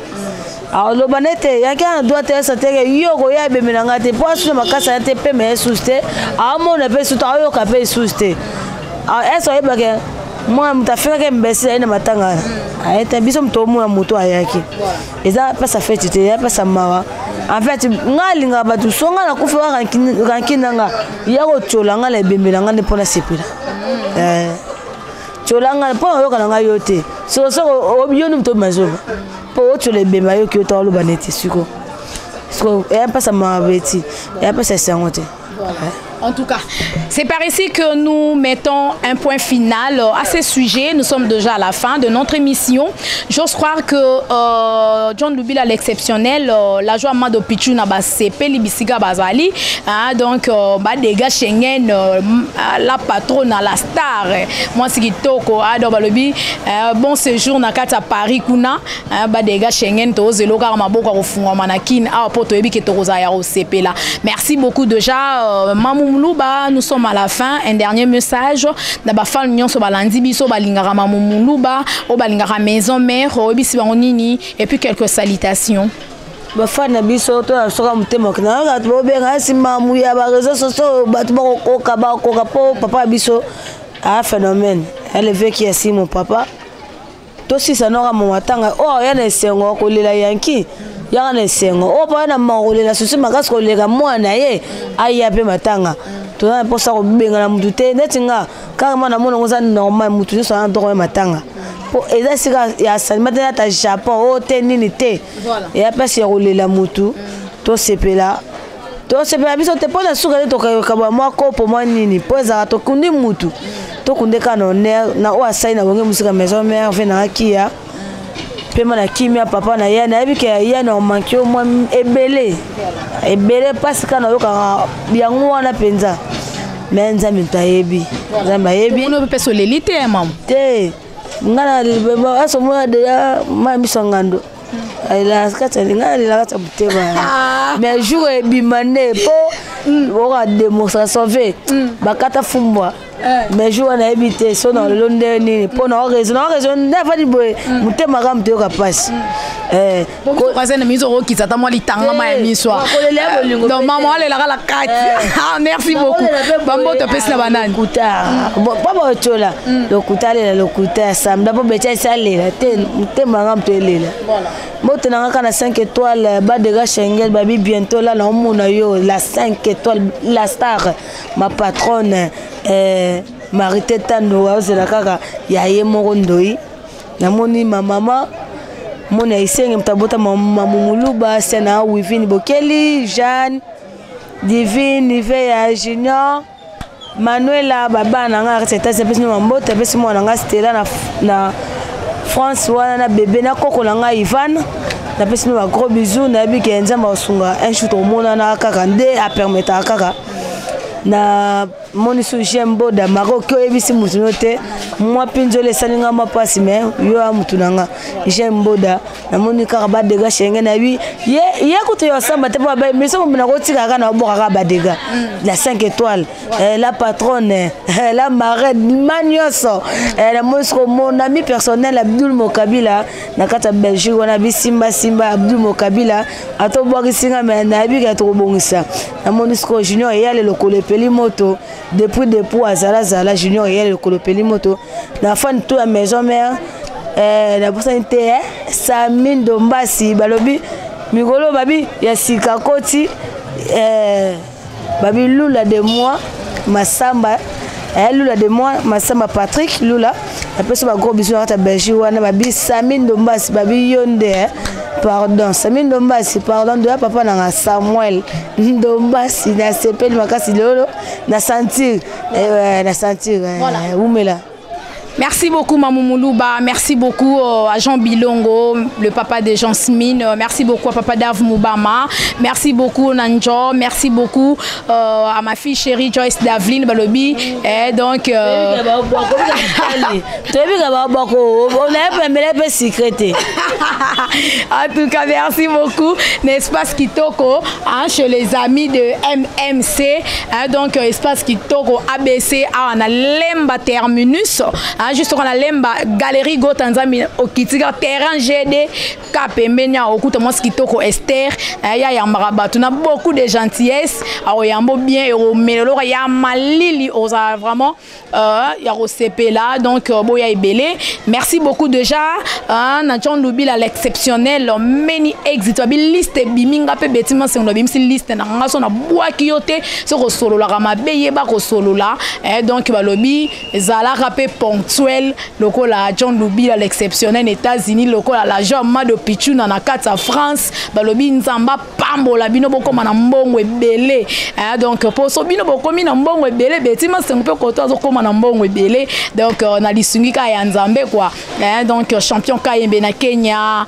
aolobane te, yaka doit être satisfait, yo goya bimbe nangate, po sous makasa te pe me souste, amo ne pe souste, ayo kape souste, ah eso ebaga, moi mutafika ke mbesi ina matanga, ayete bisom tomu ya muto ayaki, eza pas sa fête te, pas sa mara, en fait ngalinga batu songa na kufi ranquine nanga, yako chola ngale bimbe nangane pona sepira. Tu l'as engagé pour avoir un ayoté. Sur ce, au milieu de ton maison, pour autre les bémailles qui ont le banet, En tout cas, c'est par ici que nous mettons un point final à ce sujet. Nous sommes déjà à la fin de notre émission. J'ose croire que John Lubin, l'exceptionnel, la joie de Pichu n'a pas cépé, l'ibisiga bazali. Donc, des gars Schengen, la patronne, la star. Moi, c'est qui toko, bon séjour dans à Paris, kuna, des gars Schengen, toze loka maboko ofungwa manakin, a poto ebi ke toza ya cépé là. Merci beaucoup déjà, Mamou Muluba, nous sommes à la fin. Un dernier message. D'abord, nous sommes à la Mamou Muluba, au Balingara Maison Mère, au Bissi Onini, et puis quelques salutations. Un phénomène. Elle veut qu'il y ait mon papa. Toi aussi, ça n'aura mon attendre. Oh, il y a des sengos, collés la Yankee. Il y a des gens qui ont été en train de se faire. Papa n'a pas de problème. Mais je vais habiter sur le Londres pour nos raisons. Merci beaucoup. Bambo te pèse la banane. Voilà. 5 étoiles, bas de Schengen, baby bientôt là, la 5 étoiles, la star, ma patronne. Marité Tando, Yaye Morondoi, Namoni, ma maman, mon haïtien, Mamou Muluba, Sena, Wivine Bokeli, Jeanne, Divine, Nivea, Junior, Manuela, Baba, Nanga, etc. na France, na bébé, na koko, na Ivan. Na gros bisous, na bi kenzamba osunga, un chute au monde, na kakande, a permettre à kaka. Na mon sujet boda Maroc ebisi muzunote moi pinjole saninga mapasi mais yo amutunanga j'aime boda na moni karaba dega shengena wi ye kuto yo samba te ba mais so mona ko tika kana obokaka ba dega la 5 étoiles la patronne la marraine manioso la mosco mon ami personnel Abdul Mokabila na kata Belgique wana bisimba Abdul Mokabila atobwa kisinga mais na bi ka to bongisa na moni sco junior yale lokole pelimoto depuis Azala Junior et le Colopeli Moto. La fin de tout à maison mère, la personne était Samine Dombasi, Balobi, Migolo, Babi, Yassika Koti, Babi Lula de moi, Massamba, Lula de moi, Massamba Patrick, Lula, après ce gros bisou à ta Belgique, Babi, Samine Dombasi, Babi Yonde. Pardon, Samine Dombasi, pardon de papa dans Samuel Dombasi, na sepel makasi lolo, na sentir, voilà. Oumela. Merci beaucoup Mamou Muluba, merci beaucoup à Jean Bilongo, le papa de Jean-Smin, merci beaucoup à papa Dave Mubama, merci beaucoup Nanjo, merci beaucoup à ma fille chérie Joyce Davlin Balobi. Et donc en tout cas, merci beaucoup l'espace Kitoko chez les amis de MMC, donc espace Kitoko ABC à Analemba Terminus. Juste qu'on a l'emba galerie go tanzami okitiga terrain GD kapembenya okuta moskitoko Esther ya yambaraba tuna beaucoup de gentillesse aoyambo bien ero melolo ya malili oza vraiment ya recepe là donc boya ebele merci beaucoup déjà na John Lubin l'exceptionnel many exit liste biminga pe betima se ndobim si liste na ngaso na boa kiyote so ko solola ka mabeye ba ko solola donc balobi zala rapé ponto Maxwell, lokola John Lubin l'exceptionnel États-Unis, lokola la Jama de Pichou en Akata France, balobi nzamba pambo la bino boko mana mbongo ebele. Donc poso bino boko mina mbongo ebele betima c'est un peu koto zoko mana mbongo ebele. Donc on a lisungika ya nzambe quoi. Donc champion Kayembe na Kenya,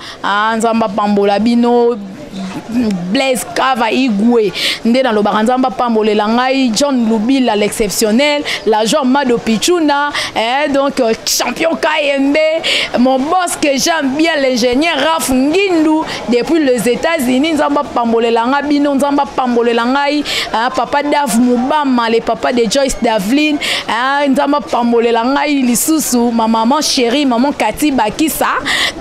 nzamba pambo la bino Blaise Kava Igwe ndé dans le baranzamba pambolé langai John Lubil l'exceptionnel la Joma de Pichuna donc champion KMB mon boss que j'aime bien l'ingénieur Raph Ngindou depuis les États-Unis nzamba pambolé langa bino nzamba pambolé langai papa Dave Mubama les papa de Joyce Davlin nzamba pambolé langai lisusu ma maman chérie maman Cathy Bakissa.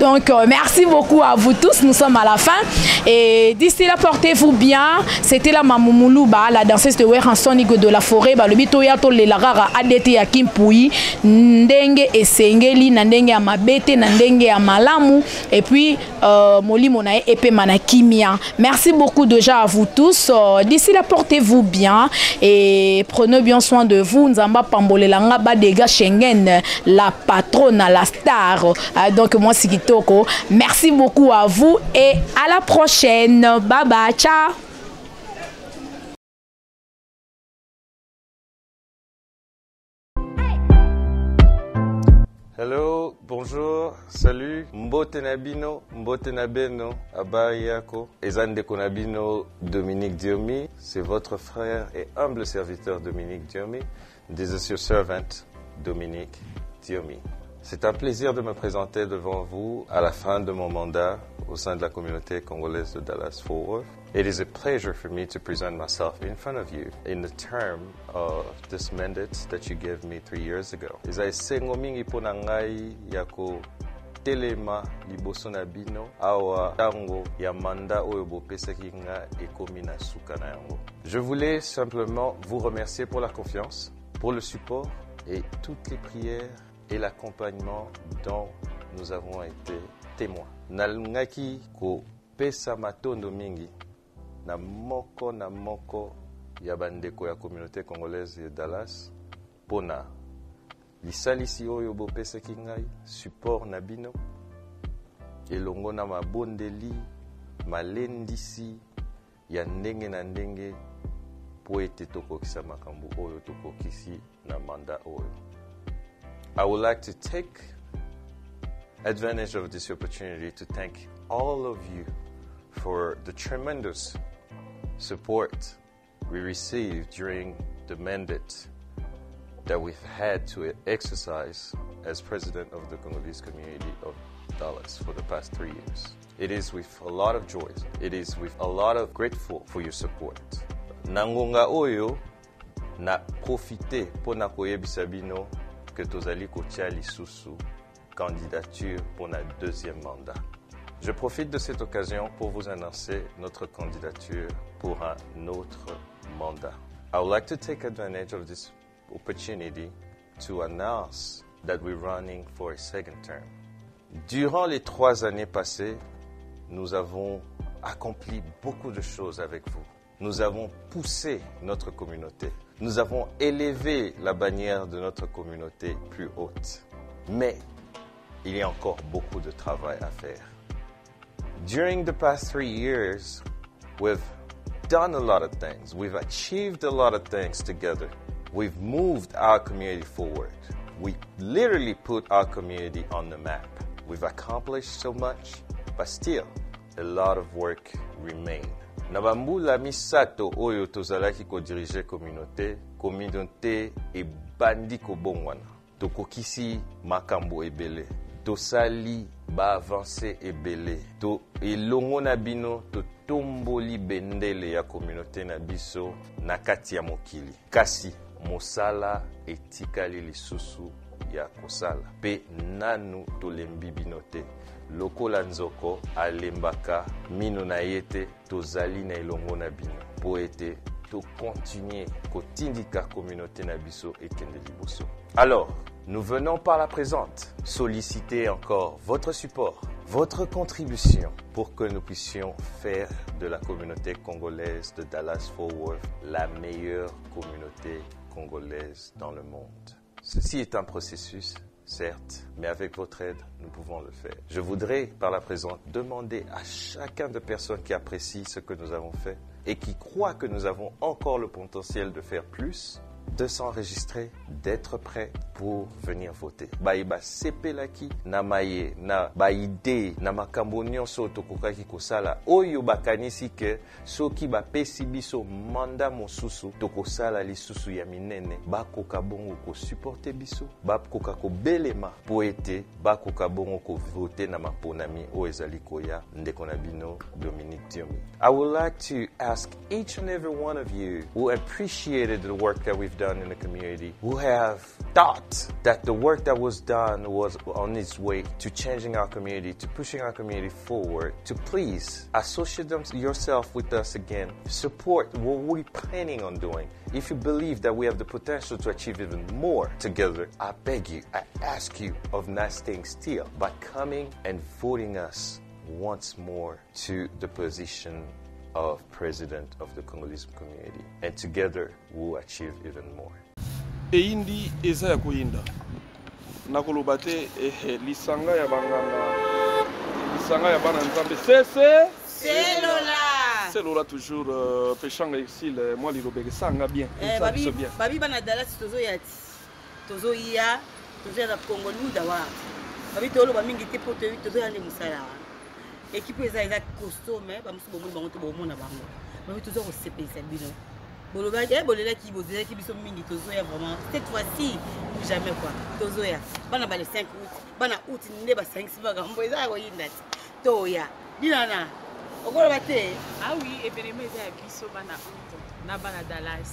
Donc merci beaucoup à vous tous, nous sommes à la fin et d'ici là portez-vous bien. C'était la Mamou Muluba, la danseuse de Werrason de la forêt, le bitoyato le larara adete Yakim Mpuyi, ndenge esengeli, ndenge ya mabete, ndenge ya malamu et puis moli monae epe manakimia. Merci beaucoup déjà à vous tous. D'ici là portez-vous bien et prenez bien soin de vous. Nzamba pambolela nga ba dega Schengen, la patronne, la star. Donc moi c'est Kitoko. Merci beaucoup à vous et à la prochaine. Bye bye, ciao. Hello, bonjour, salut. Mbotenabino, Mbotenabeno, Abayako, Ezande Konabino, Dominique Diomi, c'est votre frère et humble serviteur Dominique Diomi. This is your servant, Dominique Diomi. C'est un plaisir de me présenter devant vous à la fin de mon mandat au sein de la communauté congolaise de Dallas-Fort Worth. It is a pleasure for me to present myself in front of you in the term of this mandate that you gave me 3 years ago. Ezayisengo mingi pona ngai yako telema liboso na bino awa tango ya manda oyo bopesaki nga ekomi na suka na yango. Je voulais simplement vous remercier pour la confiance, pour le support et toutes les prières et l'accompagnement dont nous avons été témoins. Nalungaki ko pesa matondo mingi na moko ya bandeko ya communauté congolaise de Dallas pona lisalisi oyo bopesaki ngai support na bino elongo na mabondeli malendisi ya ndenge na ndenge po ete tokokisa makambo oyo tokokisi na manda oyo. I would like to take advantage of this opportunity to thank all of you for the tremendous support we received during the mandate that we've had to exercise as president of the Congolese Community of Dallas for the past 3 years. It is with a lot of joy, it is with a lot of grateful for your support. Nangonga oyo na profite pona koyebisa bino que Tozali Kotia Lisusu, candidature pour notre deuxième mandat. Je profite de cette occasion pour vous annoncer notre candidature pour un autre mandat. I would like to take advantage of this opportunity to announce that we're running for a second term. Durant les 3 années passées, nous avons accompli beaucoup de choses avec vous. Nous avons poussé notre communauté. Nous avons élevé la bannière de notre communauté plus haute. Mais il y a encore beaucoup de travail à faire. During the past 3 years, we've done a lot of things. We've achieved a lot of things together. We've moved our community forward. We literally put our community on the map. We've accomplished so much, but still, a lot of work remains. Nabambula misato oyo tozalaki ko diriger communauté e bandi ko bongwana tokokisi makambo ebele tosali ba avancer ebele to elongo na bino to tomboli bendele ya communauté na biso na kati ya mokili kasi mosala etikali lisusu ya kosala pe nanu tolembi bino te. Lokola nzoko alembaka mino na yete tozali na elongo na bino po ete to continuer kotindika communauté na biso ekende liboso. Alors, nous venons par la présente solliciter encore votre support, votre contribution pour que nous puissions faire de la communauté congolaise de Dallas-Fort Worth la meilleure communauté congolaise dans le monde. Ceci est un processus. certes, mais avec votre aide, nous pouvons le faire. Je voudrais, par la présente, demander à chacun de personnes qui apprécient ce que nous avons fait et qui croient que nous avons encore le potentiel de faire plus, de s'enregistrer, d'être prêt pour venir voter. Baïba sepelaki na maye na baide na makambo nyonso tokokaki kosala oyo bakanisi ke soki bapesi biso manda mosusu tokosala lisusu ya minene bakoka bongo ko supporter biso bakoka kobelema po ete bakoka bongo ko voter na maponami o ezali koya ndeko na bino Dominique Diomi. I would like to ask each and every one of you who appreciated the work that we've done in the community, who have thought that the work that was done was on its way to changing our community, to pushing our community forward, to please associate yourself with us again. Support what we're planning on doing. If you believe that we have the potential to achieve even more together, I beg you, I ask you of not staying still, but coming and voting us once more to the position of President of the Congolese Community. And together, we'll achieve even more. Eindi eza ya kuinda. Nakulubate lisanga ya banganga. Lisanga ya bana nzambe. Sese! Selola! Selola toujours pechanga exil. Moi lirobege sanga bien. Babi bana Dallas tozo yati. Tozo iya. Tozo ya Congolywood Award. Babi tolo ba mingi te pote tozo ya ne musala. Équipe eza eza costaud mais ba musu bomu bango to bomu na bango. Babi tozo ko sepesa bino. Vraiment cette fois-ci ou jamais quoi. Tozoya, bana ba le 5 août, bana août ne ba 5 si ba gambo eza ko yindat. Toya, dinana. Okolo bate. Ah oui, et bien mais ça biso bana août, na bana Dallas.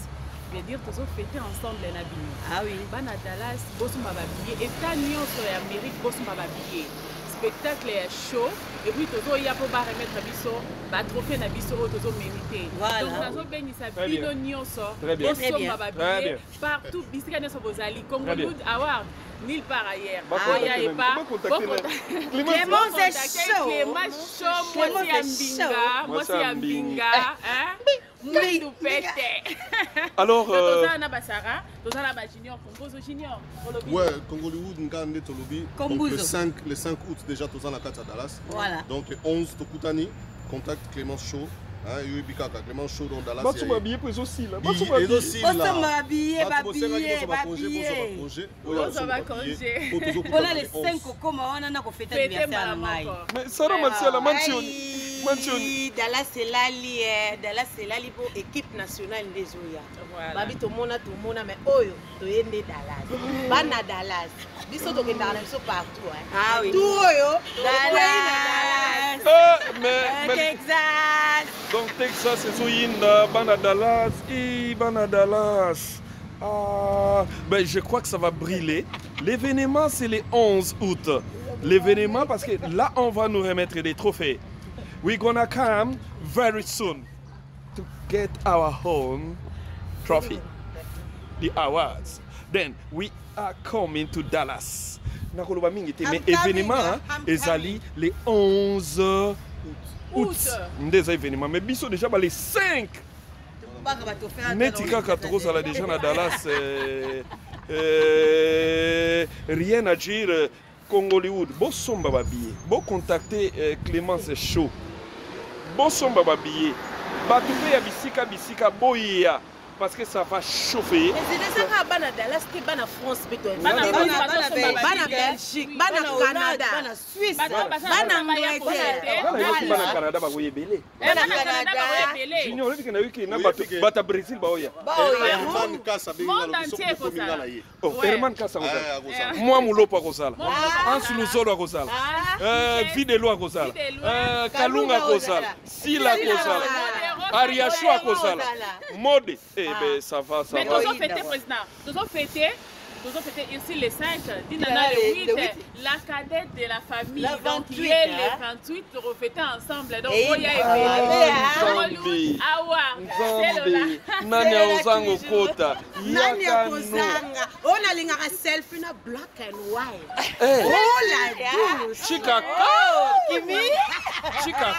Je veux dire tozo fêter ensemble les nabini. Ah oui, bana Dallas, bosu ma ba billet, état nyon sur l'Amérique, bosu ma ba billet. Spectacle est chaud et puis tozo ya po ba remettre biso ba trophée na biso tozo mérité voilà tozo benisa bino nyonso boso mababie partout bisika nyonso bozali Congolywood Award nulle part ailleurs aya et pas Clément chaud moi c'est ambinga hein oui nous pété alors tozo na basara tozo na ba junior Congo junior ouais Congolywood ngande to lobby le 5 août déjà tozo na kata Dallas voilà donc le 11 Tokutani contact Clément Chaud. Hein, il Clément Chaud dans Dallas. Tu m'as habillé pour les aussi là. Tu m'as habillé, voilà les 5 cocos, on a fait un anniversaire à Maï. Mais ça va, Martial, Dallas c'est l'allié, Dallas c'est l'allié pour l'équipe nationale des Oya. Babi tout le monde, mais Oyo, tu es né Dallas. Bana Dallas. Ils sont partout. Ah oui. Tout Oyo, Dallas. Texas. Donc Texas, c'est Soyinda, Bana Dallas, et Bana Dallas. Ah, ben je crois que ça va briller. L'événement, c'est le 11 août. L'événement, parce que là, on va nous remettre des trophées. We're gonna come very soon to get our home trophy, the awards. Then we are coming to Dallas. Nakoloba mingi te mais événement ezali les 11 août. Ndeza événement mais biso déjà ba les 5. Netika katro ça la déjà na Dallas rien à dire Congolywood. Bo somba ba billet. Bo contacter Clémence Chaud. Bonsoir baba billet. Batoupe ya bisika bisika boya parce que ça va chauffer. Mais c'est déjà bana Dallas, bana France, bana Belgique, bana Canada, bana Suisse, bana Angleterre, bana Canada ba boye belé. Bana Canada ba boye belé. Junior le kina wiki na bata Brésil ba oya. Herman Kassa benga lo so ko benga la ye. Oh Herman Kassa ko sala. Moi mulopa ko sala. Ansulu solo ko sala. Videlo ko sala. Kalunga ko sala. Sila ko sala. Ariashua ko sala. Mode eh ben ça va. Mais nous avons fêté président. Nous avons fêté ici les 5, Dinana le 8, la cadette de la famille. Donc il est les 28, nous refêtons ensemble. Donc Oya et Bélé. Awa. Nanya Ozango Kota. Nanya Kozanga. On a l'ingara selfie na black and white. Oh la douche. Chika. Kimi. Chika.